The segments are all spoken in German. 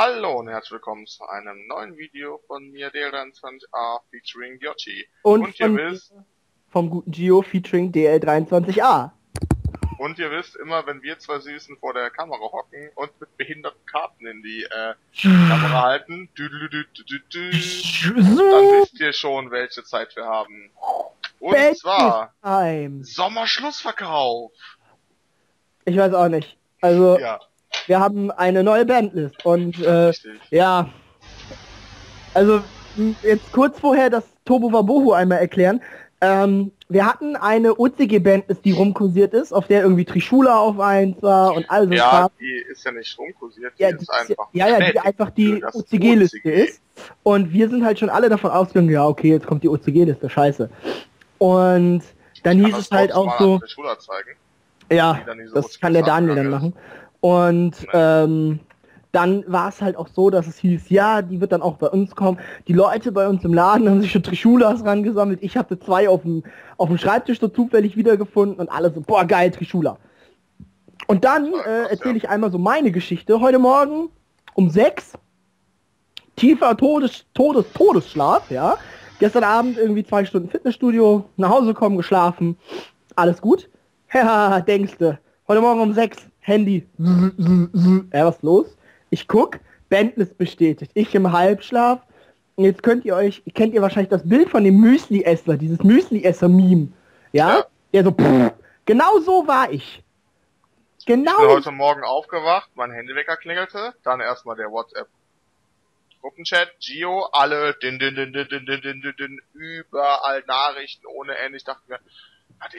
Hallo und herzlich willkommen zu einem neuen Video von mir, DL23A featuring Yoshi. Und ihr wisst... vom guten Gio featuring DL23A. Und ihr wisst, immer wenn wir zwei Süßen vor der Kamera hocken und mit behinderten Karten in die Kamera halten, dann wisst ihr schon, welche Zeit wir haben. Und zwar Sommerschlussverkauf. Ich weiß auch nicht. Also ja. Wir haben eine neue Bandlist und ja, also jetzt kurz vorher das Turbo Wabohu einmal erklären. Wir hatten eine OCG-Bandlist, die rumkursiert ist, auf der irgendwie Trishula auf 1 war und alles. Ja, war. Die ist ja nicht rumkursiert, die, ja, die ist einfach... Ja, ja, die einfach die OCG-Liste ist. Und wir sind halt schon alle davon ausgegangen, ja, okay, jetzt kommt die OCG-Liste, scheiße. Und dann hieß es halt auch so... Ja, das kann der Daniel dann machen. Und dann war es halt auch so, dass es hieß, ja, die wird dann auch bei uns kommen. Die Leute bei uns im Laden haben sich schon Trishulas rangesammelt. Ich hatte zwei auf dem Schreibtisch so zufällig wiedergefunden und alle so, boah, geil, Trishula. Und dann erzähle ich einmal so meine Geschichte. Heute Morgen um 6, tiefer Todesschlaf, ja. Gestern Abend irgendwie 2 Stunden Fitnessstudio, nach Hause kommen, geschlafen, alles gut. Ja, denkste. Heute Morgen um 6, Handy. Was ist los? Ich guck, Bandlist bestätigt. Ich im Halbschlaf. Und jetzt kennt ihr wahrscheinlich das Bild von dem Müsli-Essler, dieses Müsli-Esser-Meme. Ja? Der so, pff, genau so war ich. Genau. Ich bin heute Morgen aufgewacht, mein Handywecker klingelte, dann erstmal der WhatsApp-Gruppenchat, Gio, alle, überall Nachrichten ohne Ende. Ich dachte mir, was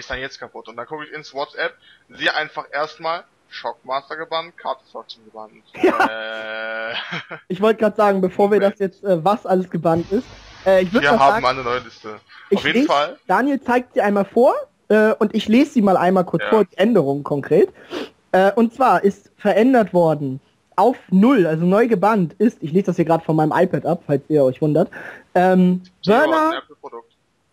ist dann jetzt kaputt? Und dann gucke ich ins WhatsApp, sehe einfach erstmal, Shockmaster gebannt, Card Destruction gebannt. Ja. Ich wollte gerade sagen, bevor wir das jetzt, was alles gebannt ist, ich würde mal sagen... Wir haben eine neue Liste. Auf jeden Fall. Daniel zeigt sie einmal vor und ich lese sie mal einmal kurz vor, die Änderungen konkret. Und zwar ist verändert worden auf 0, also neu gebannt ist, ich lese das hier gerade von meinem iPad ab, falls ihr euch wundert, Burner...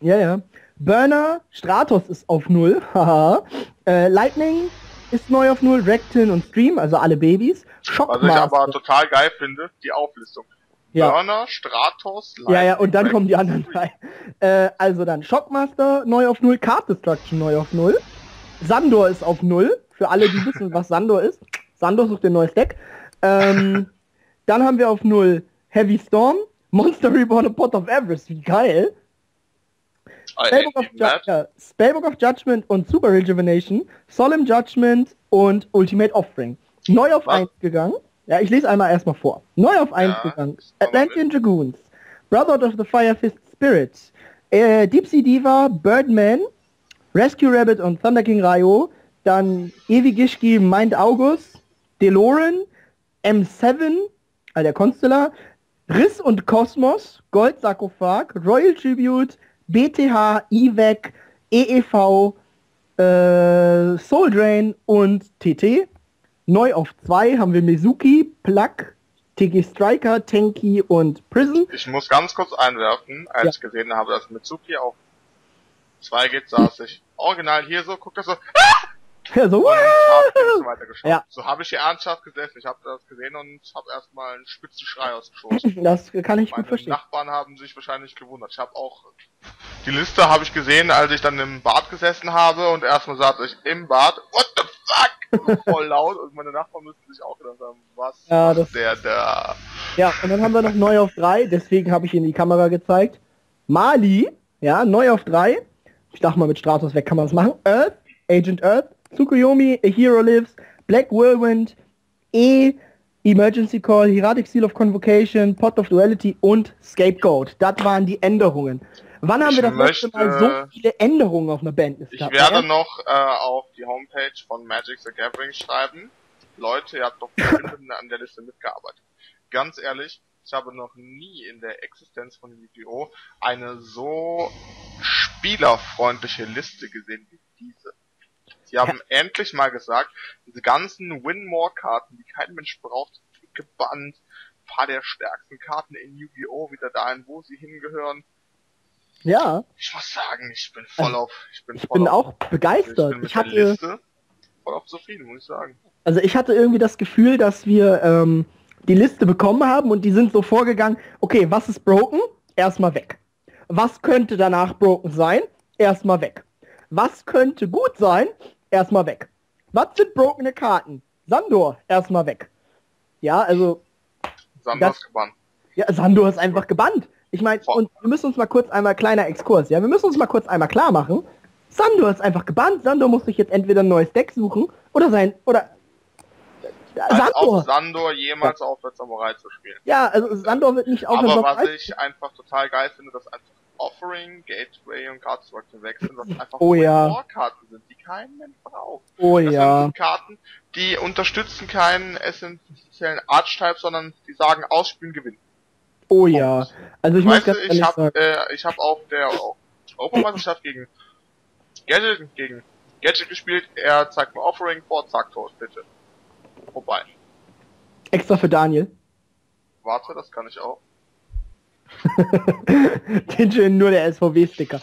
Ja, ja. Burner Stratos ist auf 0, haha. Lightning... ist neu auf 0, Rectin und Stream, also alle Babys. Shockmaster. Was ich aber total geil finde, die Auflistung. Ja. Burner, Stratos, Lightning. Ja, ja, und dann kommen die anderen drei. Also dann Shockmaster neu auf 0, Card Destruction neu auf 0. Sandor ist auf 0, für alle, die wissen, was Sandor ist. Sandor sucht den neues Deck. Dann haben wir auf 0 Heavy Storm, Monster Reborn und Pot of Everest, wie geil. Spellbook of Judgment und Super Rejuvenation, Solemn Judgment und Ultimate Offering. Neu auf 1 gegangen. Ja, ich lese einmal erstmal vor. Neu auf 1 gegangen. Atlantean Dragoons, Brotherhood of the Fire Fist Spirit, Deep Sea Diva, Birdman, Rescue Rabbit und Thunder King Rayo, dann Ewi Gishki, Mind August, DeLorean, M7, also der Constellar, Riss und Kosmos, Gold Sarkophag, Royal Tribute, BTH, EEV, Soul Drain und TT. Neu auf 2 haben wir Mezuki, Plug, TG Striker, Tanky und Prison. Ich muss ganz kurz einwerfen, als ich gesehen habe, dass Mezuki auf 2 geht, saß ich original hier so, guck das so. Ja, so. Ja. So habe ich hier ernsthaft gesessen. Ich habe das gesehen und habe erstmal einen spitzen Schrei ausgeschossen. Das kann ich gut verstehen. Meine Nachbarn haben sich wahrscheinlich gewundert. Ich habe auch die Liste habe ich gesehen, als ich dann im Bad gesessen habe und erstmal sagte ich im Bad, what the fuck? Voll laut und meine Nachbarn müssten sich auch gedacht haben, was ja, das der da. Ja, und dann haben wir noch neu auf 3, deswegen habe ich in die Kamera gezeigt. Mali, ja, neu auf 3. Ich dachte mal, mit Stratos weg kann man das machen. Earth, Agent Earth, Tsukuyomi, A Hero Lives, Black Whirlwind, Emergency Call, Hieratic Seal of Convocation, Pot of Duality und Scapegoat. Das waren die Änderungen. Wann haben wir das letzte Mal so viele Änderungen auf einer Bandlist gehabt? Ich werde noch auf die Homepage von Magic the Gathering schreiben. Leute, ihr habt doch an der Liste mitgearbeitet. Ganz ehrlich, ich habe noch nie in der Existenz von Yu-Gi-Oh! Eine so spielerfreundliche Liste gesehen wie diese. Die haben endlich mal gesagt, diese ganzen Win-More-Karten, die kein Mensch braucht, gebannt, ein paar der stärksten Karten in Yu-Gi-Oh! Wieder dahin, wo sie hingehören. Ja. Ich muss sagen, ich bin voll auf. Ich bin auch begeistert. Ich hatte voll auf zufrieden, muss ich sagen. Also ich hatte irgendwie das Gefühl, dass wir die Liste bekommen haben und die sind so vorgegangen, okay, was ist broken? Erstmal weg. Was könnte danach broken sein? Erstmal weg. Was könnte gut sein? Erstmal weg. Was sind brokene Karten? Sandor, erstmal weg. Ja, also... Sandor ist gebannt. Ja, Sandor ist einfach gebannt. Ich meine, und wir müssen uns mal kurz einmal, kleiner Exkurs, ja, wir müssen uns mal kurz einmal klar machen, Sandor ist einfach gebannt, Sandor muss sich jetzt entweder ein neues Deck suchen, oder sein, oder... Sandor. Sandor jemals aufwärts Samurai zu spielen. Ja, also Sandor wird nicht aufwärts Samurai. Aber was ich einfach total geil finde, dass einfach Offering, Gateway und Card Destruction wechseln, was einfach Vorkarten sind, die kein Mensch braucht. Oh ja. Das sind Karten, die unterstützen keinen essentiellen Archetype, sondern die sagen, ausspielen, gewinnen. Oh ja. Also ich muss ganz ehrlich sagen. Ich habe auf der Europameisterschaft gegen Gadget gespielt, er zeigt mir Offering, vor, zack, tot, bitte. Vorbei. Extra für Daniel. Warte, das kann ich auch. Den schönen nur der SVW-Sticker.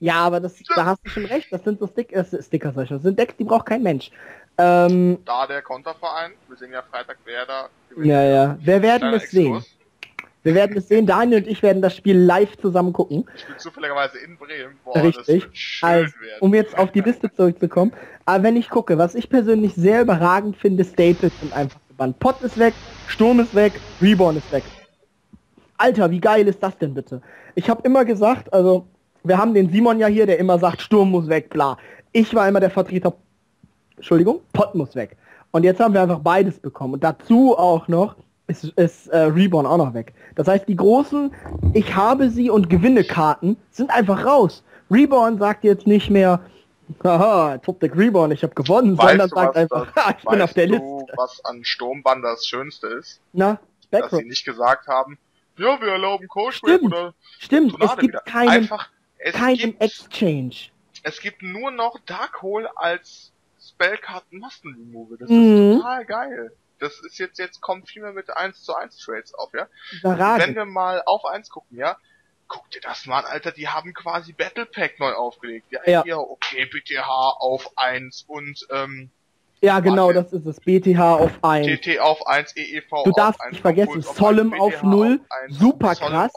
Ja, aber das, da hast du schon recht. Das sind so Sticker, solche. Das sind Decks, die braucht kein Mensch. Da der Konterverein, wir sehen ja Freitag, wer da gewinnt. Ja, ja. Wir werden es sehen. Wir werden es sehen. Daniel und ich werden das Spiel live zusammen gucken. Ich bin zufälligerweise in Bremen. Boah, richtig. Das schön also, um jetzt auf die Liste zurückzukommen. Aber wenn ich gucke, was ich persönlich sehr überragend finde, Staples sind einfach gebannt. Pot ist weg, Sturm ist weg, Reborn ist weg. Alter, wie geil ist das denn bitte? Ich habe immer gesagt, also, wir haben den Simon ja hier, der immer sagt, Sturm muss weg, bla. Ich war immer der Vertreter, Entschuldigung, Pot muss weg. Und jetzt haben wir einfach beides bekommen. Und dazu auch noch, ist Reborn auch noch weg. Das heißt, die großen Ich habe sie und gewinne Karten sind einfach raus. Reborn sagt jetzt nicht mehr, haha, Top-Deck Reborn, ich habe gewonnen, weißt sondern sagt einfach, ich bin auf der Liste. Was an Sturmband das Schönste ist? Na, Backroom. Dass sie nicht gesagt haben, ja, wir erlauben Coachback oder... Stimmt, es gibt keinen Exchange. Es gibt nur noch Darkhold als Spellkarten-Masten-Removal. Das ist total geil. Das ist jetzt kommt viel mehr mit 1:1 Trades auf, ja? Wenn wir mal auf 1 gucken, ja? Guck dir das mal an, Alter, die haben quasi Battle Pack neu aufgelegt. Ja, ja. Okay, BTH auf 1 und, ja, genau, Martin, das ist es. BTH auf 1. TT auf 1, EEV auf 1. Du darfst nicht vergessen, Solemn auf 0, super krass.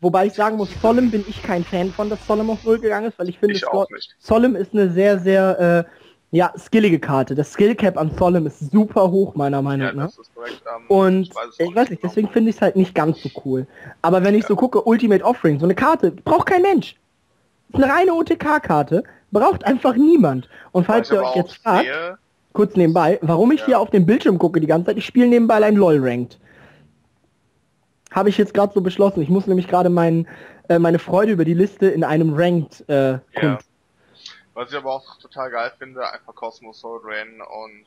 Wobei ich sagen muss, Solemn bin ich kein Fan von, dass Solemn auf 0 gegangen ist, weil ich finde, Solemn ist eine sehr, sehr, ja, skillige Karte. Das Skillcap am Solemn ist super hoch, meiner Meinung nach. Das ist korrekt, und ich weiß nicht, deswegen finde ich es halt nicht ganz so cool. Aber wenn ich so gucke, Ultimate Offering, so eine Karte, braucht kein Mensch. Ist eine reine OTK-Karte, braucht einfach niemand. Und falls ihr euch jetzt fragt, kurz nebenbei, warum ich hier auf dem Bildschirm gucke die ganze Zeit, ich spiele nebenbei ein LOL-Ranked. Habe ich jetzt gerade so beschlossen. Ich muss nämlich gerade meine Freude über die Liste in einem Ranked kund. Was ich aber auch total geil finde, einfach Kosmos, Soul Drain und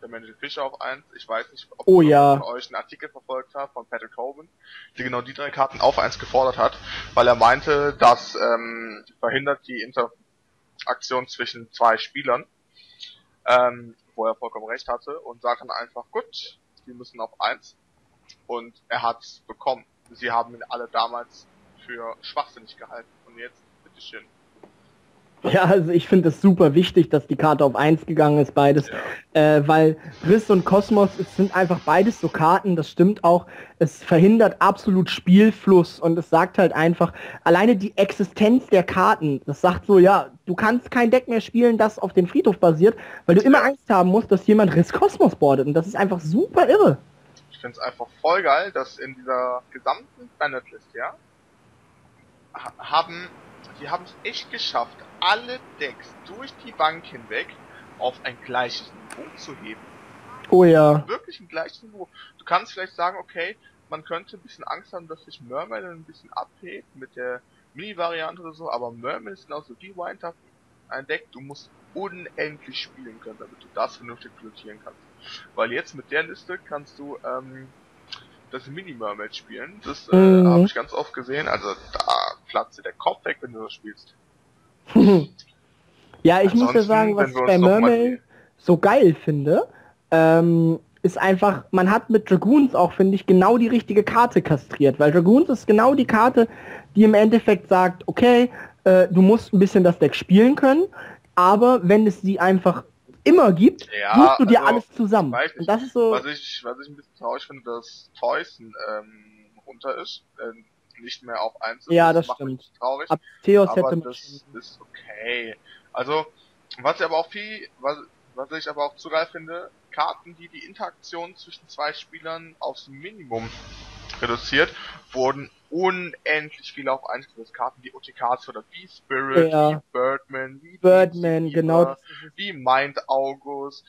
der Mensch Fischer auf 1. Ich weiß nicht, ob ihr euch einen Artikel verfolgt habt von Patrick Hoban, der genau die drei Karten auf 1 gefordert hat, weil er meinte, das verhindert die Interaktion zwischen zwei Spielern. Wo er vollkommen recht hatte und sagt dann einfach, gut, die müssen auf 1 und er hat's bekommen. Sie haben ihn alle damals für schwachsinnig gehalten und jetzt bitteschön. Ja, also ich finde es super wichtig, dass die Karte auf 1 gegangen ist, beides, weil Riss und Kosmos sind einfach beides so Karten, das stimmt auch, es verhindert absolut Spielfluss und es sagt halt einfach, alleine die Existenz der Karten, das sagt so, ja, du kannst kein Deck mehr spielen, das auf den Friedhof basiert, weil du immer Angst haben musst, dass jemand Riss Kosmos boardet und das ist einfach super irre. Ich finde es einfach voll geil, dass in dieser gesamten Bandlist, ja, die haben es echt geschafft, alle Decks durch die Bank hinweg auf ein gleiches Niveau zu heben. Oh ja. Wirklich ein gleiches Niveau. Du kannst vielleicht sagen, okay, man könnte ein bisschen Angst haben, dass sich Mermail ein bisschen abhebt mit der Mini-Variante oder so, aber Mermail ist genauso wie Winter ein Deck, du musst unendlich spielen können, damit du das vernünftig pilotieren kannst. Weil jetzt mit der Liste kannst du das Mini-Mermail spielen. Das habe ich ganz oft gesehen, also da platzt dir der Kopf weg, wenn du das spielst. Ja, ich muss ja sagen, was ich bei Mermail so geil finde, ist einfach, man hat mit Dragoons auch, finde ich, genau die richtige Karte kastriert, weil Dragoons ist genau die Karte, die im Endeffekt sagt, okay, du musst ein bisschen das Deck spielen können, aber wenn es sie einfach immer gibt, ja, suchst du dir also alles zusammen. Weiß nicht. Und das ist so was ich ein bisschen traurig finde, dass Teusen runter ist, nicht mehr auf 1 ist. Ja, das stimmt. Traurig. Ab Theos aber hätte das ist okay. Also, was ich aber auch viel, was ich aber auch zu geil finde, Karten, die die Interaktion zwischen zwei Spielern aufs Minimum reduziert, wurden unendlich viele auf eingesetzt. Karten, die OTKs für das B-Spirit, ja, wie Birdman, genau, wie Mind August,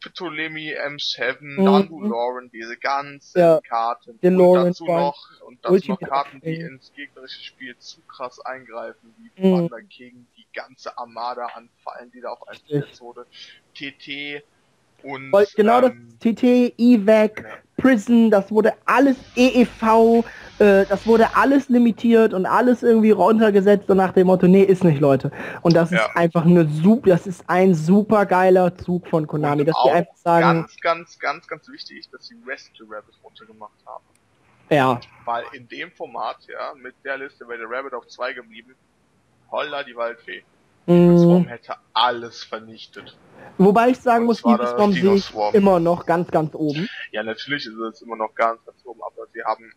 Ptolemy M7, Dandu Lauren, diese ganzen Karten. Und dazu noch Karten, die ins gegnerische Spiel zu krass eingreifen, wie Partner gegen die ganze Armada anfallen, die da auf eingesetzt wurde. TT und genau das TT, EVAC, Prison, das wurde alles EEV, das wurde alles limitiert und alles irgendwie runtergesetzt und nach dem Motto, nee, ist nicht, Leute. Und das ist einfach eine super, das ist ein super geiler Zug von Konami, und dass die einfach sagen... Ganz wichtig, dass sie Rescue Rabbit runtergemacht haben. Ja. Weil in dem Format, ja, mit der Liste wäre der Rabbit auf 2 geblieben, holla die Waldfee. Die Swarm hätte alles vernichtet. Wobei ich sagen muss, die Swarm sehe ich immer noch ganz oben. Ja, natürlich ist es immer noch ganz oben, aber sie haben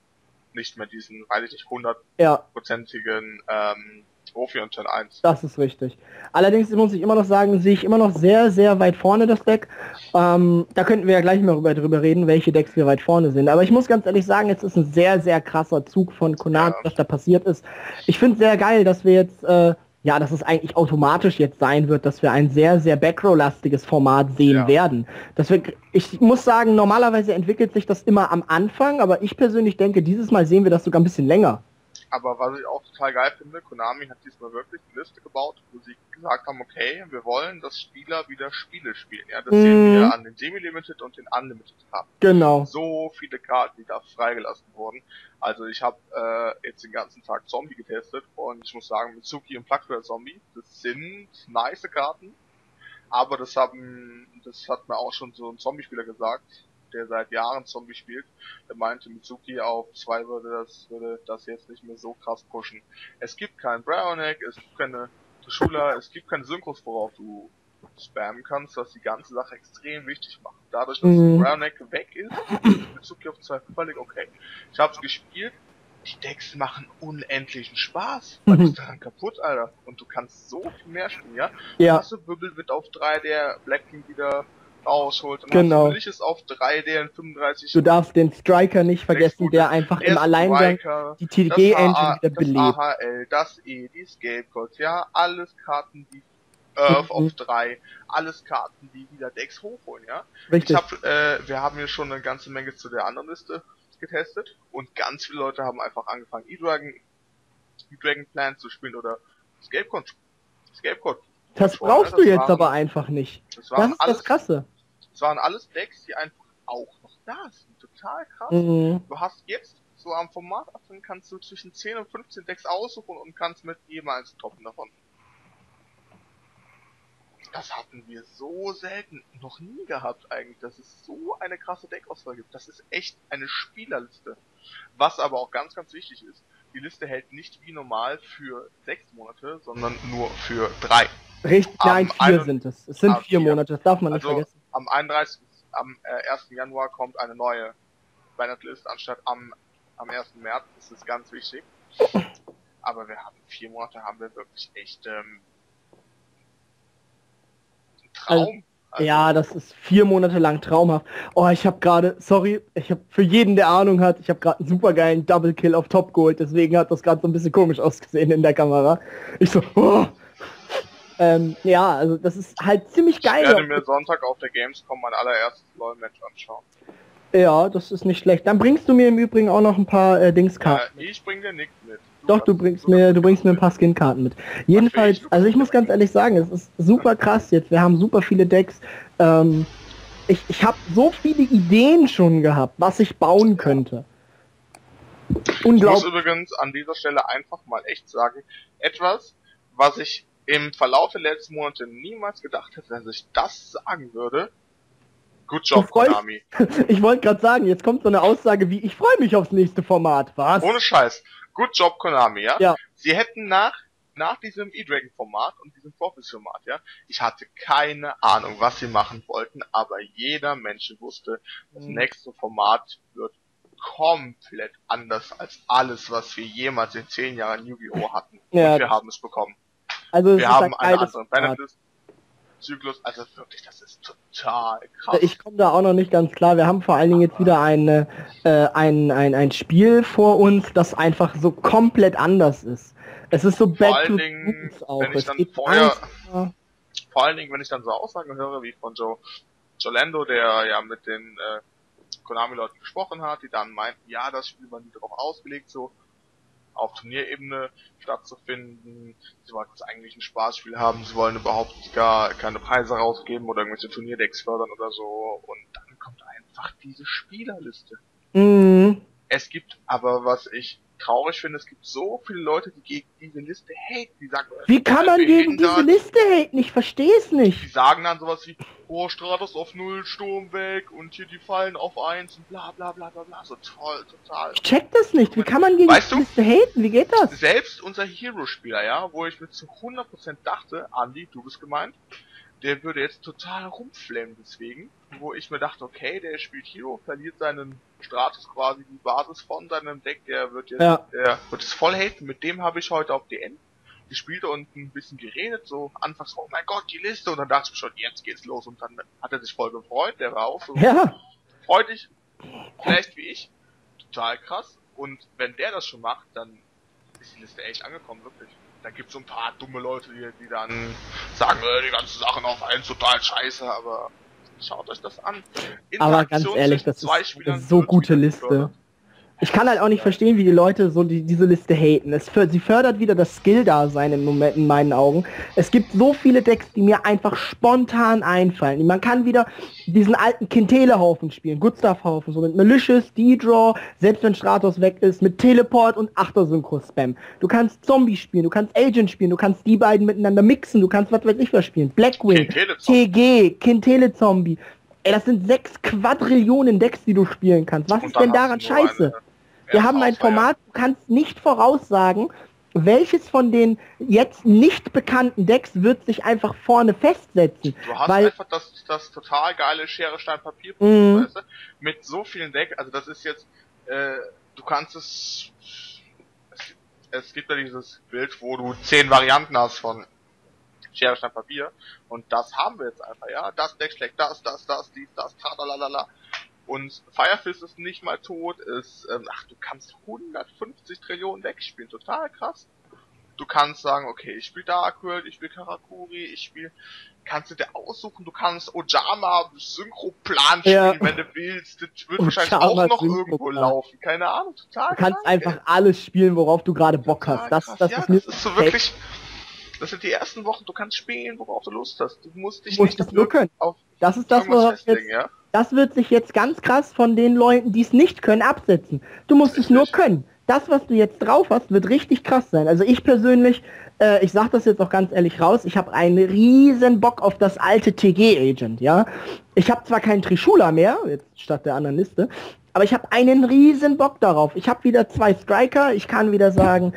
nicht mehr diesen, weiß ich nicht, 100%igen Profi und Turn 1. Das ist richtig. Allerdings muss ich immer noch sagen, sehe ich immer noch sehr weit vorne das Deck. Da könnten wir ja gleich mal drüber reden, welche Decks wir weit vorne sind. Aber ich muss ganz ehrlich sagen, es ist ein sehr krasser Zug von Konami, was da passiert ist. Ich finde es sehr geil, dass wir jetzt... ja, dass es eigentlich automatisch jetzt sein wird, dass wir ein sehr Backrow-lastiges Format sehen werden. Dass wir, ich muss sagen, normalerweise entwickelt sich das immer am Anfang, aber ich persönlich denke, dieses Mal sehen wir das sogar ein bisschen länger. Aber was ich auch total geil finde, Konami hat diesmal wirklich eine Liste gebaut, wo sie gesagt haben, okay, wir wollen, dass Spieler wieder Spiele spielen. Ja, das sehen wir an den Semi-Limited und den Unlimited haben. Genau. So viele Karten, die da freigelassen wurden. Also ich habe jetzt den ganzen Tag Zombie getestet und ich muss sagen, Mezuki und Plugfire Zombie, das sind nice Karten, aber das hat mir auch schon so ein Zombie-Spieler gesagt, der seit Jahren Zombie spielt, der meinte, Mezuki auf 2 würde das jetzt nicht mehr so krass pushen. Es gibt keinen Browneck, es gibt keine Trishula, es gibt keine Synchros, worauf du spammen kannst, was die ganze Sache extrem wichtig macht. Dadurch, dass Browneck weg ist, Mezuki auf 2 völlig okay. Ich hab's gespielt, die Decks machen unendlichen Spaß. Du bist daran kaputt, Alter. Und du kannst so viel mehr spielen, ja? Ja. Hast du Bübbel wird auf 3, der Black King wieder rausholt. Und genau. Ist auf 3, der in 35... Du darfst den Striker nicht vergessen, der einfach im Alleingang Striker, die TG-Engine wieder belebt. Das AHL, das E, die Scapegoat, ja, alles Karten, die auf 3, alles Karten, die wieder Decks hochholen, ja. Richtig. Wir haben hier schon eine ganze Menge zu der anderen Liste getestet und ganz viele Leute haben einfach angefangen, E-Dragon Plan zu spielen oder Scapegoat. Das brauchst du jetzt aber einfach nicht. Das ist das Krasse. Das waren alles Decks, die einfach auch noch da sind. Total krass. Du hast jetzt so am Format, kannst du zwischen 10 und 15 Decks aussuchen und kannst mit jedem eins toppen davon. Das hatten wir so selten, noch nie gehabt eigentlich, dass es so eine krasse Deckauswahl gibt. Das ist echt eine Spielerliste. Was aber auch ganz wichtig ist, die Liste hält nicht wie normal für 6 Monate, sondern nur für 3. Richtig, nein, 4 sind es. Es sind 4 Monate, das darf man nicht vergessen. Am 1. Januar kommt eine neue Weihnachtsliste, anstatt am 1. März, das ist ganz wichtig. Aber wir haben 4 Monate, haben wir wirklich echt Traum. Also ja, das ist 4 Monate lang traumhaft. Oh, ich habe gerade, sorry, ich habe für jeden, der Ahnung hat, ich habe gerade einen supergeilen Double Kill auf Top geholt, deswegen hat das gerade so ein bisschen komisch ausgesehen in der Kamera. Ich so, oh. Ja, also das ist halt ziemlich geil. Ich werde mir Sonntag auf der Gamescom mein allererstes LoL-Match anschauen. Ja, das ist nicht schlecht. Dann bringst du mir im Übrigen auch noch ein paar Dingskarten. Ich bring dir nichts mit. Doch, du bringst mir ein paar Skin-Karten mit. Jedenfalls, also ich muss ganz ehrlich sagen, es ist super krass jetzt. Wir haben super viele Decks. Ich habe so viele Ideen schon gehabt, was ich bauen könnte. Ich muss übrigens an dieser Stelle einfach mal echt sagen, etwas, was ich im Verlauf der letzten Monate niemals gedacht hätte, dass ich das sagen würde. Good job, Konami. Ich wollte gerade sagen, jetzt kommt so eine Aussage wie, ich freue mich aufs nächste Format, was? Ohne Scheiß. Good job, Konami, ja? Ja. Sie hätten nach nach diesem E-Dragon-Format und diesem Profis-Format, ja, ich hatte keine Ahnung, was sie machen wollten, aber jeder Mensch wusste, das nächste Format wird komplett anders als alles, was wir jemals in 10 Jahren Yu-Gi-Oh! Hatten. Ja, und wir haben es bekommen. Also wir haben einen anderen Bandlist Zyklus, also wirklich, das ist total krass. Ich komme da auch noch nicht ganz klar. Wir haben vor allen Dingen jetzt wieder ein Spiel vor uns, das einfach so komplett anders ist. Es ist so back to roots auch. Vor allen Dingen, wenn ich dann so Aussagen höre, wie von Jolando, der ja mit den Konami-Leuten gesprochen hat, die dann meinten, ja, das Spiel war nie darauf ausgelegt, so auf Turnierebene stattzufinden. Sie wollten jetzt eigentlich ein Spaßspiel haben, sie wollen überhaupt gar keine Preise rausgeben oder irgendwelche Turnierdecks fördern oder so. Und dann kommt einfach diese Spielerliste. Mhm. Es gibt aber, was ich traurig finde, es gibt so viele Leute, die gegen diese Liste haten. Die sagen, wie kann man gegen diese Liste haten? Ich verstehe es nicht. Die sagen dann sowas wie, oh, Stratos auf 0, Sturm weg und hier die Fallen auf 1 und bla bla bla bla bla. So toll, total. Ich check das nicht. Wie kann man gegen diese Liste haten? Wie geht das? Selbst unser Hero-Spieler, ja, wo ich mir zu 100% dachte, Andi, du bist gemeint, der würde jetzt total rumflammen deswegen, wo ich mir dachte, okay, der spielt Hero, verliert seinen Stratus quasi, die Basis von seinem Deck, der wird jetzt, ja, der wird es voll haten. Mit dem habe ich heute auf DN gespielt und ein bisschen geredet, so anfangs, oh mein Gott, die Liste, und dann dachte ich mir schon, jetzt geht's los, und dann hat er sich voll gefreut, der war auch so, ja, freudig, vielleicht wie ich, total krass, und wenn der das schon macht, dann ist die Liste echt angekommen, wirklich. Da gibt's so ein paar dumme Leute, die dann sagen, die ganzen Sachen auf einen total scheiße, aber schaut euch das an. Aber ganz ehrlich, das ist eine so gute Liste. Ich kann halt auch nicht verstehen, wie die Leute so diese Liste haten. Sie fördert wieder das Skill-Dasein im Moment in meinen Augen. Es gibt so viele Decks, die mir einfach spontan einfallen. Man kann wieder diesen alten Kintele-Haufen spielen, Goodstuff-Haufen, so mit Malicious, D-Draw, selbst wenn Stratos weg ist, mit Teleport und Achter-Synchro-Spam. Du kannst Zombie spielen, du kannst Agent spielen, du kannst die beiden miteinander mixen, du kannst was weiß ich was spielen. Blackwing, TG, Kintele-Zombie. Ey, das sind 6 Quadrillionen Decks, die du spielen kannst. Was ist denn daran scheiße? Wir haben ein Format, du kannst nicht voraussagen, welches von den jetzt nicht bekannten Decks wird sich einfach vorne festsetzen. Du hast einfach das total geile Schere, Stein, Papier, weißt du? Mit so vielen Decks, also das ist jetzt, du kannst es gibt ja dieses Bild, wo du 10 Varianten hast von Schere, Stein, Papier, und das haben wir jetzt einfach, ja, das Deck schlägt das, dies, das, tralalala. Und Firefist ist nicht mal tot, ist, ach, du kannst 150 Trillionen wegspielen, total krass. Du kannst sagen, okay, ich spiele Dark World, ich spiele Karakuri, kannst du dir aussuchen, du kannst Ojama Synchroplan spielen, ja, wenn du willst, das wird wahrscheinlich auch noch irgendwo laufen, keine Ahnung, total krass. Du kannst einfach alles spielen, worauf du gerade Bock hast, das ist so wirklich, das sind die ersten Wochen, du kannst spielen, worauf du Lust hast, du musst dich nicht auf irgendwas festlegen, ja. Das wird sich jetzt ganz krass von den Leuten, die es nicht können, absetzen. Du musst es nur können. Das, was du jetzt drauf hast, wird richtig krass sein. Also ich persönlich, ich sag das jetzt auch ganz ehrlich raus, ich habe einen riesen Bock auf das alte TG-Agent, ja. Ich habe zwar keinen Trishula mehr, jetzt statt der anderen Liste, aber ich habe einen riesen Bock darauf. Ich habe wieder 2 Striker, ich kann wieder sagen,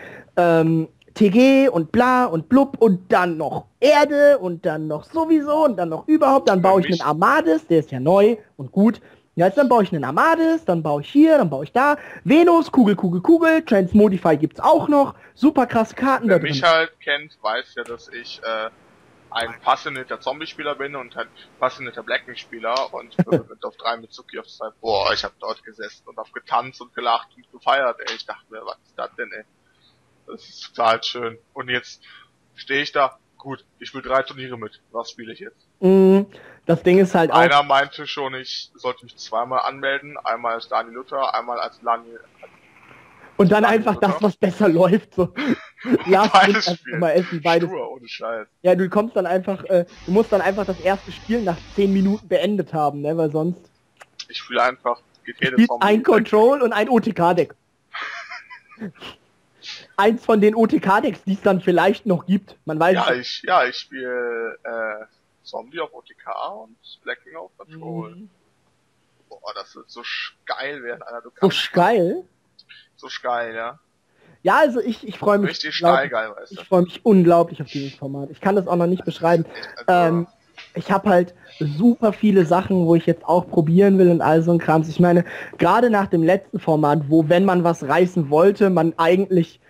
TG und bla und blub und dann noch Erde und dann noch sowieso und dann noch überhaupt, dann baue ich einen Armades, der ist ja neu und gut. Ja, jetzt dann baue ich einen Armades, dann baue ich hier, dann baue ich da. Venus, Kugel, Kugel, Kugel, Transmodify gibt's auch noch, super krasse Karten da drin. Wer mich halt kennt, weiß ja, dass ich ein passionierter Zombie-Spieler bin und ein passionierter Blacking-Spieler und mit auf 3 Mezuki auf 2, boah, ich hab dort gesessen und hab getanzt und gelacht und gefeiert, ey, ich dachte mir, was ist das denn, ey? Das ist total schön. Und jetzt stehe ich da, gut, ich will 3 Turniere mit. Was spiele ich jetzt? Das Ding ist halt auch... Einer meinte schon, ich sollte mich zweimal anmelden. Einmal als Daniel Luther, einmal als Lani... Und dann einfach das, was besser läuft. So. Ja, beides spielen. Mal essen, beides. Stur, ohne Scheiß. Ja, du kommst dann einfach... du musst dann einfach das erste Spiel nach 10 Minuten beendet haben, ne? Weil sonst... Ich spiele einfach... Ein Control und ein OTK-Deck. Eins von den OTK-Decks, die es dann vielleicht noch gibt. Man weiß ja, ich spiele Zombie auf OTK und Blacking auf Patrol. Boah, das wird so geil werden, Alter. So geil? So geil, ja. Ja, also ich freue mich. Richtig steil, geil, weißt du. Ich freue mich unglaublich auf dieses Format. Ich kann das auch noch nicht beschreiben. Ich habe halt super viele Sachen, wo ich jetzt auch probieren will und all so ein Krams. Ich meine, gerade nach dem letzten Format, wo, wenn man was reißen wollte, man eigentlich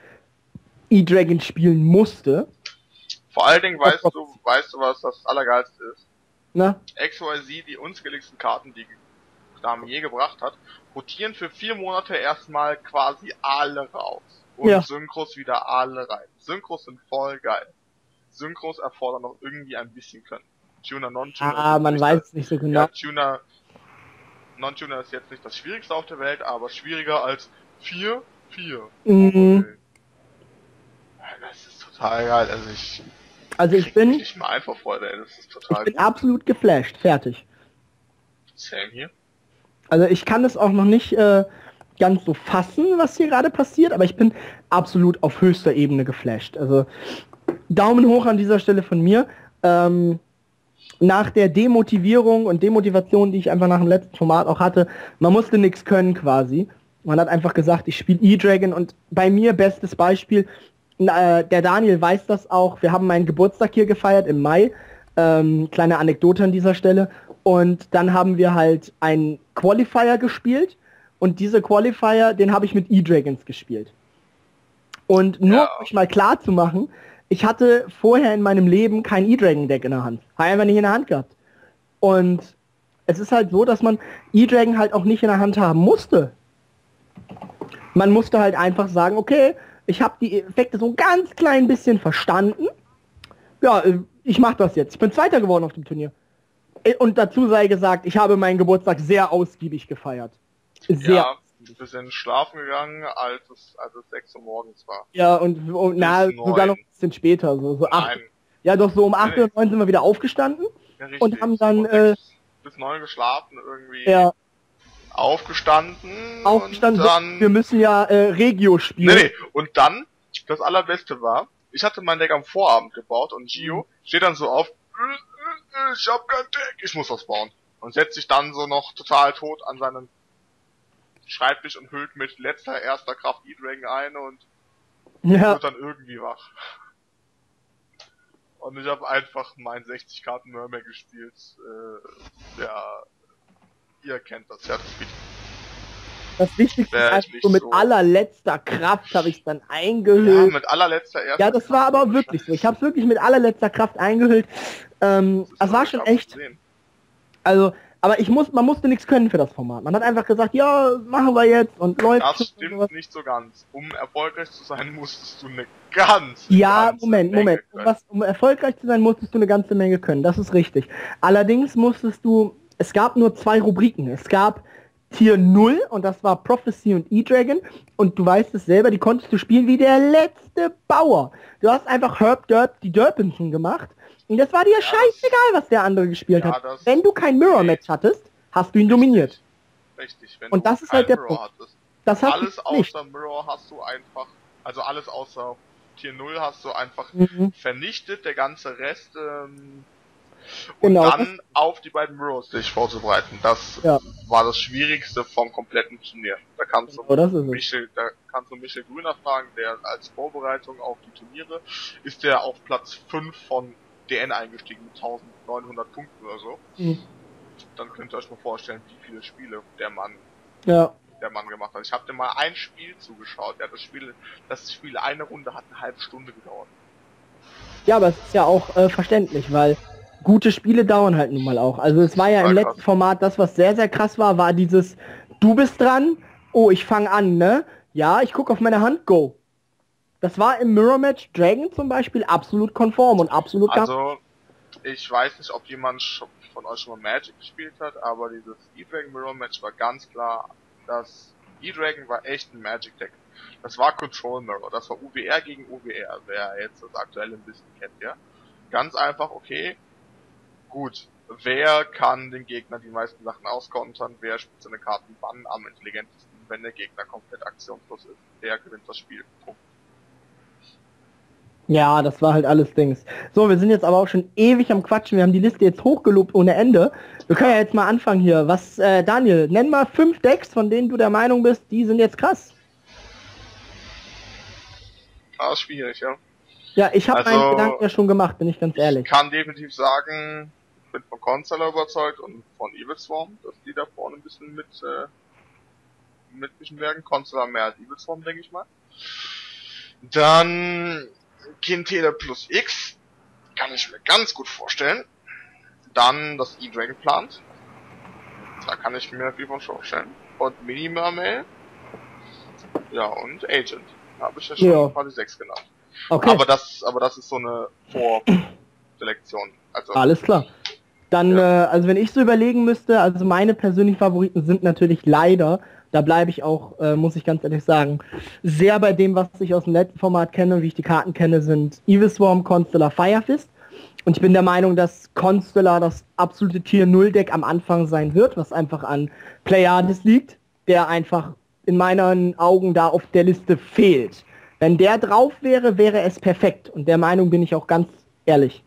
E-Dragon spielen musste. Vor allen Dingen weißt du, was das Allergeilste ist? Na? XYZ, die unskilligsten Karten, die Dame je gebracht hat, rotieren für 4 Monate erstmal quasi alle raus. Und ja. Synchros wieder alle rein. Synchros sind voll geil. Synchros erfordern noch irgendwie ein bisschen Können. Tuner, Non-Tuner. Ah, man weiß es nicht so genau. Ja, Tuner, Non-Tuner ist jetzt nicht das Schwierigste auf der Welt, aber schwieriger als 4-4. Mhm. Okay. Das ist total geil. Also ich bin nicht mal einfach Freude, ey. Das ist total. Ich bin absolut geflasht. Fertig. Same hier. Also ich kann es auch noch nicht ganz so fassen, was hier gerade passiert, aber ich bin absolut auf höchster Ebene geflasht. Also Daumen hoch an dieser Stelle von mir. Nach der Demotivierung und Demotivation, die ich einfach nach dem letzten Format auch hatte, man musste nichts können quasi. Man hat einfach gesagt, ich spiele E-Dragon und bei mir bestes Beispiel, der Daniel weiß das auch, wir haben meinen Geburtstag hier gefeiert im Mai, kleine Anekdote an dieser Stelle, und dann haben wir halt einen Qualifier gespielt und diese Qualifier, den habe ich mit E-Dragons gespielt. Und nur um euch mal klar zu machen, ich hatte vorher in meinem Leben kein E-Dragon-Deck in der Hand. Habe einfach nicht in der Hand gehabt. Und es ist halt so, dass man E-Dragon halt auch nicht in der Hand haben musste. Man musste halt einfach sagen, okay, ich habe die Effekte so ein ganz klein bisschen verstanden. Ja, ich mache das jetzt. Ich bin Zweiter geworden auf dem Turnier. Und dazu sei gesagt, ich habe meinen Geburtstag sehr ausgiebig gefeiert. Sehr. Ja. Wir sind schlafen gegangen, als es 6 Uhr morgens war. Ja, und na, sogar noch ein bisschen später, so 8. Nein. Ja, doch so um 8 Uhr, 9 sind wir wieder aufgestanden, ja, und haben dann... Und bis 9 geschlafen irgendwie. Ja. Aufgestanden, dann, wir müssen ja Regio spielen. Nee, und dann, das Allerbeste war, ich hatte mein Deck am Vorabend gebaut und Gio steht dann so auf, ich hab kein Deck, ich muss was bauen. Und setzt sich dann so noch total tot an seinen Schreibtisch und hüllt mit erster Kraft E-Dragon ein und wird dann irgendwie wach. Und ich habe einfach mein 60 Karten Mermail gespielt. Ja, ihr kennt das ja. Das Wichtigste ist, so mit allerletzter Kraft habe ich es dann eingehüllt. Ja, mit allerletzter Kraft. Ja, das war aber wirklich so. Ich habe es wirklich mit allerletzter Kraft eingehüllt. Das war schon echt... Also... Aber man musste nichts können für das Format. Man hat einfach gesagt, ja, machen wir jetzt und läuft. Das stimmt nicht so ganz. Um erfolgreich zu sein, musstest du eine ganze Menge können. Um erfolgreich zu sein, musstest du eine ganze Menge können. Das ist richtig. Allerdings musstest du... Es gab nur 2 Rubriken. Es gab Tier 0 und das war Prophecy und E-Dragon. Und du weißt es selber, die konntest du spielen wie der letzte Bauer. Du hast einfach Herb Derp, die Derpinson gemacht. Und das war dir scheißegal, was der andere gespielt hat. Wenn du kein Mirror-Match hattest, hast du ihn dominiert. Richtig, wenn und du das ist halt der Mirror Punkt. Hattest. Das hast alles außer nicht. Mirror hast du einfach, also alles außer Tier 0 hast du einfach vernichtet, der ganze Rest und dann auf die beiden Mirrors dich vorzubereiten. Das war das Schwierigste vom kompletten Turnier. Da kannst du Michel Grüner fragen, der als Vorbereitung auf die Turniere ist der auf Platz 5 von DN eingestiegen mit 1900 Punkten oder so. Dann könnt ihr euch mal vorstellen, wie viele Spiele der Mann gemacht hat. Ich habe dir mal ein Spiel zugeschaut. Ja, das Spiel eine Runde hat eine halbe Stunde gedauert. Ja, aber es ist ja auch verständlich, weil gute Spiele dauern halt nun mal auch. Also es war ja im letzten Format, das was sehr, sehr krass war, war dieses, du bist dran, oh, ich fange an, ne? Ja, ich gucke auf meine Hand, go. Das war im Mirror Match Dragon zum Beispiel absolut konform und absolut... Also, ich weiß nicht, ob jemand von euch schon mal Magic gespielt hat, aber dieses E-Dragon Mirror Match war ganz klar, dass E-Dragon war echt ein Magic Deck. Das war Control Mirror, das war UWR gegen UWR, wer jetzt das aktuelle ein bisschen kennt, ja? Ganz einfach, okay, gut, wer kann den Gegner die meisten Sachen auskontern, wer spielt seine Karten wann am intelligentesten, wenn der Gegner komplett aktionslos ist, der gewinnt das Spiel, Punkt. Ja, das war halt alles Dings. So, wir sind jetzt aber auch schon ewig am Quatschen. Wir haben die Liste jetzt hochgelobt ohne Ende. Wir können ja jetzt mal anfangen hier. Was, Daniel, nenn mal 5 Decks, von denen du der Meinung bist, die sind jetzt krass. Ah, ist schwierig, ja. Ja, ich habe meinen Gedanken ja schon gemacht, bin ich ganz ehrlich. Ich kann definitiv sagen, ich bin von Constellar überzeugt und von Evil Swarm, dass die da vorne ein bisschen mitmischen werden. Constellar mehr als Evil Swarm, denke ich mal. Dann Kintele plus X, kann ich mir ganz gut vorstellen. Dann das E-Dragon plant. Da kann ich mir viel von vorstellen. Und Mini-Mermail. Ja, und Agent. Da habe ich ja schon Party 6 genannt. Okay. Aber das ist so eine Vorselektion. Also alles klar. Dann, ja. Also wenn ich so überlegen müsste, also meine persönlichen Favoriten sind natürlich leider, da bleibe ich auch, muss ich ganz ehrlich sagen, sehr bei dem, was ich aus dem letzten Format kenne und wie ich die Karten kenne, sind Evil Swarm, Constellar, Firefist. Und ich bin der Meinung, dass Constellar das absolute Tier-0-Deck am Anfang sein wird, was einfach an Pleiades liegt, der einfach in meinen Augen da auf der Liste fehlt. Wenn der drauf wäre, wäre es perfekt. Und der Meinung bin ich auch ganz ehrlich.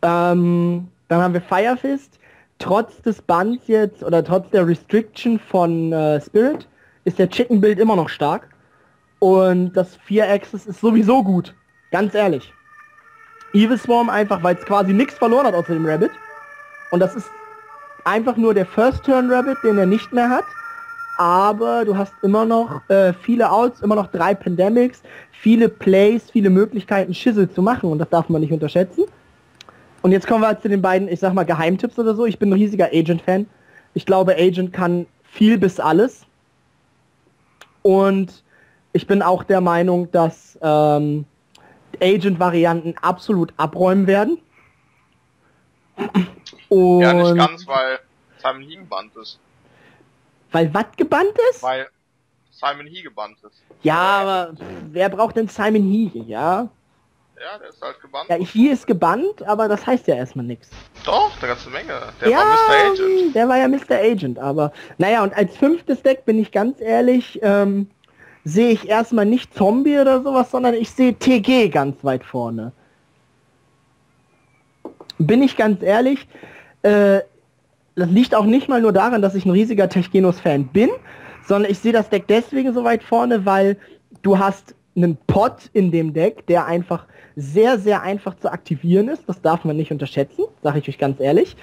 Dann haben wir Firefist. Trotz des Bans jetzt, oder trotz der Restriction von Spirit, ist der Chicken-Build immer noch stark. Und das 4-Axis ist sowieso gut. Ganz ehrlich. Evil Swarm einfach, weil es quasi nichts verloren hat außer dem Rabbit. Und das ist einfach nur der First-Turn-Rabbit, den er nicht mehr hat. Aber du hast immer noch viele Outs, immer noch 3 Pandemics, viele Plays, viele Möglichkeiten, Schissel zu machen. Und das darf man nicht unterschätzen. Und jetzt kommen wir zu den beiden, ich sag mal, Geheimtipps oder so. Ich bin ein riesiger Agent-Fan. Ich glaube, Agent kann viel bis alles. Und ich bin auch der Meinung, dass Agent-Varianten absolut abräumen werden. Und ja, nicht ganz, weil Simon Hee gebannt ist. Weil was gebannt ist? Weil Simon Hee gebannt ist. Ja, aber wer braucht denn Simon Hee, ja? Ja, der ist halt gebannt. Ja, Hee ist gebannt, aber das heißt ja erstmal nichts. Doch, eine ganze Menge. Der ja, war Mr. Agent. Der war ja Mr. Agent, aber... Naja, und als 5. Deck, bin ich ganz ehrlich, sehe ich erstmal nicht Zombie oder sowas, sondern ich sehe TG ganz weit vorne. Bin ich ganz ehrlich, das liegt auch nicht mal nur daran, dass ich ein riesiger Techgenos-Fan bin, sondern ich sehe das Deck deswegen so weit vorne, weil du hast einen Pot in dem Deck, der einfach sehr, sehr einfach zu aktivieren ist. Das darf man nicht unterschätzen, sage ich euch ganz ehrlich.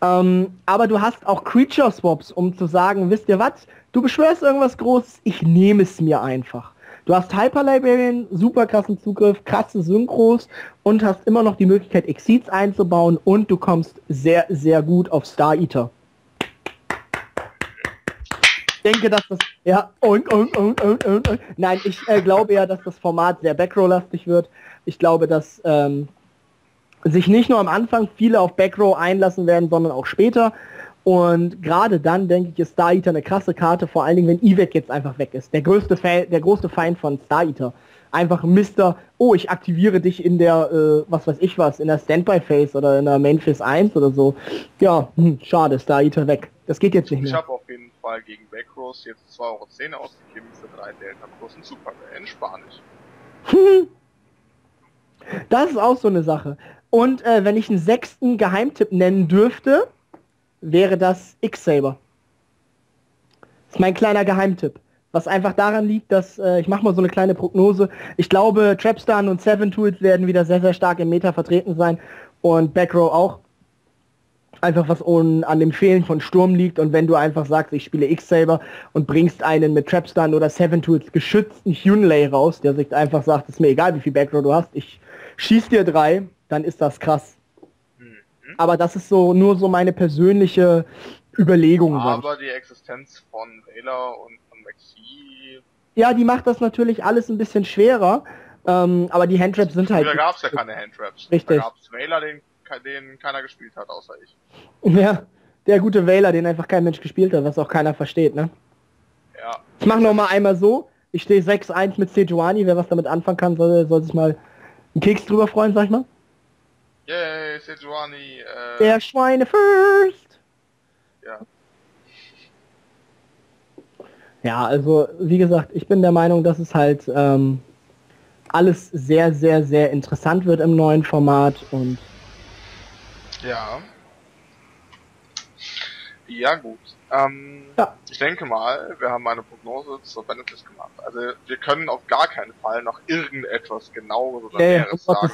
Aber du hast auch Creature-Swaps, um zu sagen, wisst ihr was, du beschwörst irgendwas Großes, ich nehme es mir einfach. Du hast Hyper-Librarian, super krassen Zugriff, krasse Synchros und hast immer noch die Möglichkeit, Exceeds einzubauen und du kommst sehr, sehr gut auf Star Eater. Ich denke, dass das... Ja, und. Nein, ich glaube ja, dass das Format sehr Backrow-lastig wird. Ich glaube, dass sich nicht nur am Anfang viele auf Backrow einlassen werden, sondern auch später. Und gerade dann, denke ich, ist Star Eater eine krasse Karte, vor allen Dingen, wenn Ivek jetzt einfach weg ist. Der größte Feind von Star Eater. Einfach Mister, oh, ich aktiviere dich in der, was weiß ich was, in der Standby-Phase oder in der Main-Phase 1 oder so. Ja, schade, Star Eater weg. Das geht jetzt nicht mehr. Ich habe auf jeden Fall gegen Backrows jetzt 2,10 € ausgegeben für 3 Delta-Kursen Super in Spanisch. Das ist auch so eine Sache. Und wenn ich einen 6. Geheimtipp nennen dürfte... wäre das X-Saber. Das ist mein kleiner Geheimtipp. Was einfach daran liegt, dass, ich mache mal so eine kleine Prognose, ich glaube, Trapstan und 7-Tools werden wieder sehr, sehr stark im Meta vertreten sein und Backrow auch. Einfach was an dem Fehlen von Sturm liegt und wenn du einfach sagst, ich spiele X-Saber und bringst einen mit Trapstan oder 7-Tools geschützten Hunley raus, der sich einfach sagt, ist mir egal, wie viel Backrow du hast, ich schieß dir 3, dann ist das krass. Aber das ist so nur so meine persönliche Überlegung. Aber die Existenz von Vela und von Maxi... Ja, die macht das natürlich alles ein bisschen schwerer. Aber die Handtraps sind halt... Da gab es ja keine Handtraps. Richtig. Da gab es Vela, den keiner gespielt hat, außer ich. Ja, der gute Vela, den einfach kein Mensch gespielt hat, was auch keiner versteht, ne? Ja. Ich mach nochmal einmal so. Ich stehe 6-1 mit Sejuani. Wer was damit anfangen kann, soll sich mal einen Keks drüber freuen, sag ich mal. Yay, Sejuani, der Schweine first! Ja. Ja, also, wie gesagt, ich bin der Meinung, dass es halt alles sehr, sehr, sehr interessant wird im neuen Format und... Ja. Ja gut, ja. Ich denke mal, wir haben eine Prognose zur Bandlist gemacht. Also wir können auf gar keinen Fall noch irgendetwas Genaues oder Näheres sagen.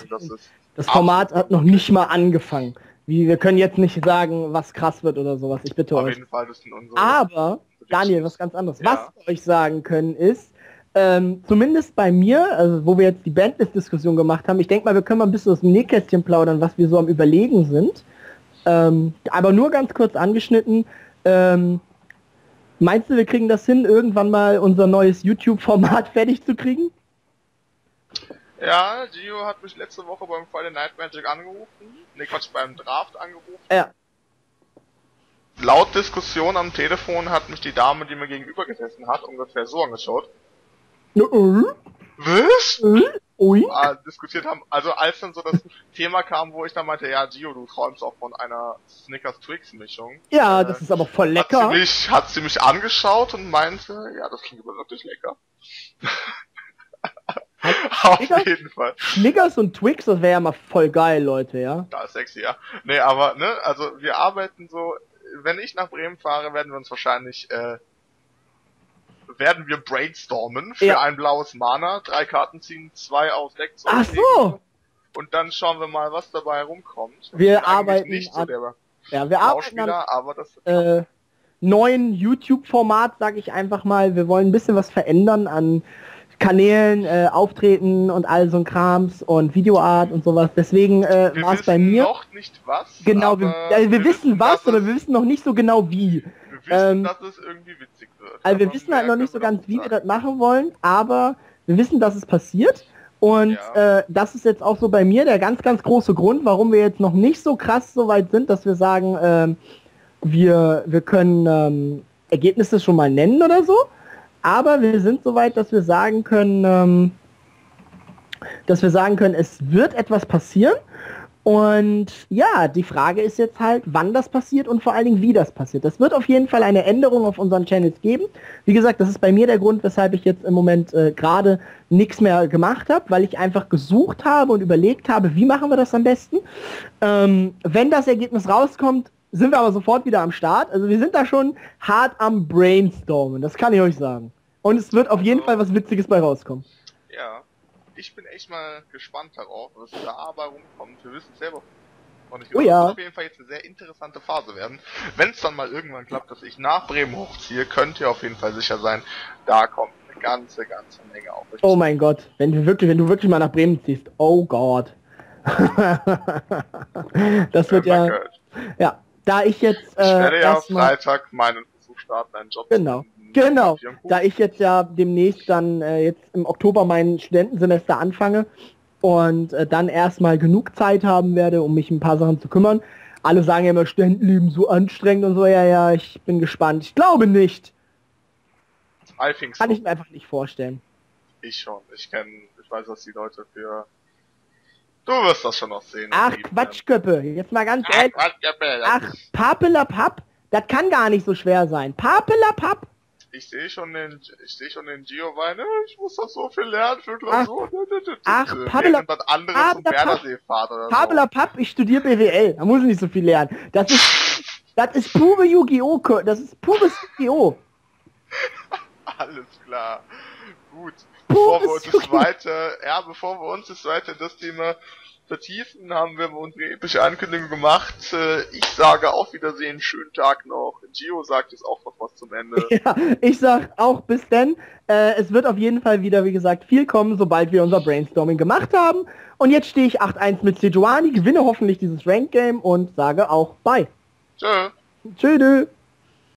Das Format hat noch nicht mal angefangen. Wir können jetzt nicht sagen, was krass wird oder sowas. Ich bitte euch. Auf jeden Fall wissen unsere... Aber, Daniel, was ganz anderes. Ja. Was wir euch sagen können ist, zumindest bei mir, also wo wir jetzt die Bandlist-Diskussion gemacht haben, ich denke mal, wir können mal ein bisschen aus dem Nähkästchen plaudern, was wir so am Überlegen sind. Aber nur ganz kurz angeschnitten, meinst du, wir kriegen das hin, irgendwann mal unser neues YouTube-Format fertig zu kriegen? Ja, Gio hat mich letzte Woche beim Friday Night Magic angerufen, ne Quatsch, beim Draft angerufen. Ja. Laut Diskussion am Telefon hat mich die Dame, die mir gegenüber gesessen hat, ungefähr so angeschaut. Was? Diskutiert haben, also als dann so das Thema kam, wo ich dann meinte, ja Gio, du träumst auch von einer Snickers-Twix-Mischung. Ja, das ist aber voll lecker. Hat sie mich angeschaut und meinte, ja, das klingt aber wirklich lecker. Auf jeden Fall. Snickers und Twix, das wäre ja mal voll geil, Leute, ja? Da ist sexy, ja. Nee, aber, ne, also wir arbeiten so, wenn ich nach Bremen fahre, werden wir uns wahrscheinlich, werden wir brainstormen für ein blaues Mana, 3 Karten ziehen, 2 aus 6. Ach so! Und dann schauen wir mal, was dabei herumkommt. Wir arbeiten nicht an, so der wir arbeiten an, aber das neuen YouTube-Format, sag ich einfach mal. Wir wollen ein bisschen was verändern an Kanälen, Auftreten und all so ein Krams und Videoart und sowas. Deswegen war es bei mir... noch nicht was. Genau, wir wissen was, aber wir wissen noch nicht so genau wie. Wir wissen, dass es irgendwie witzig wird. Also wir wissen halt noch nicht so ganz, wie wir das machen wollen, aber wir wissen, dass es passiert. Und das ist jetzt auch so bei mir der ganz, ganz große Grund, warum wir jetzt noch nicht so krass so weit sind, dass wir sagen, wir können Ergebnisse schon mal nennen oder so. Aber wir sind so weit, dass wir sagen können, es wird etwas passieren. Und ja, die Frage ist jetzt halt, wann das passiert und vor allen Dingen, wie das passiert. Das wird auf jeden Fall eine Änderung auf unseren Channels geben. Wie gesagt, das ist bei mir der Grund, weshalb ich jetzt im Moment gerade nichts mehr gemacht habe, weil ich einfach gesucht habe und überlegt habe, wie machen wir das am besten. Wenn das Ergebnis rauskommt, sind wir aber sofort wieder am Start. Also wir sind da schon hart am Brainstormen, das kann ich euch sagen. Und es wird auf jeden Fall was Witziges bei rauskommen. Ja. Ich bin echt mal gespannt darauf, was da bei rumkommt. Wir wissen es selber. Und ich glaube, das wird auf jeden Fall jetzt eine sehr interessante Phase werden. Wenn es dann mal irgendwann klappt, dass ich nach Bremen hochziehe, könnt ihr auf jeden Fall sicher sein, da kommt eine ganze, ganze Menge auf euch. Oh mein Gott, wenn du wirklich mal nach Bremen ziehst, oh Gott. Das wird ja... Ja, da ich jetzt... ich werde ja am Freitag meinen Versuch starten, einen Job zu finden. Genau, da ich jetzt ja demnächst dann jetzt im Oktober mein Studentensemester anfange und dann erstmal genug Zeit haben werde, um mich ein paar Sachen zu kümmern. Alle sagen ja immer, Studentenleben so anstrengend und so, ja, ich bin gespannt. Ich glaube nicht. Kann ich mir einfach nicht vorstellen. Ich schon, ich weiß, was die Leute für... Du wirst das schon noch sehen. Ach, Quatschköppe, jetzt mal ganz ehrlich. Ach, Papelapapp, das kann gar nicht so schwer sein. Papelapapp. Ich sehe schon den Gio weinen, ich muss doch so viel lernen für Klausuren. Ach, Pabelapapp, ich studiere BWL, da muss ich nicht so viel lernen. Das ist pure Yu-Gi-Oh! Das ist pures Yu-Gi-Oh! Alles klar. Gut. Bevor wir uns das zweite das Thema vertiefen, haben wir unsere epische Ankündigung gemacht. Ich sage auf Wiedersehen, schönen Tag noch. Gio sagt jetzt auch noch was zum Ende. Ja, ich sag auch bis denn. Es wird auf jeden Fall wieder, wie gesagt, viel kommen, sobald wir unser Brainstorming gemacht haben. Und jetzt stehe ich 8-1 mit Sejuani, gewinne hoffentlich dieses Ranked Game und sage auch bye. Tschö. Tschö.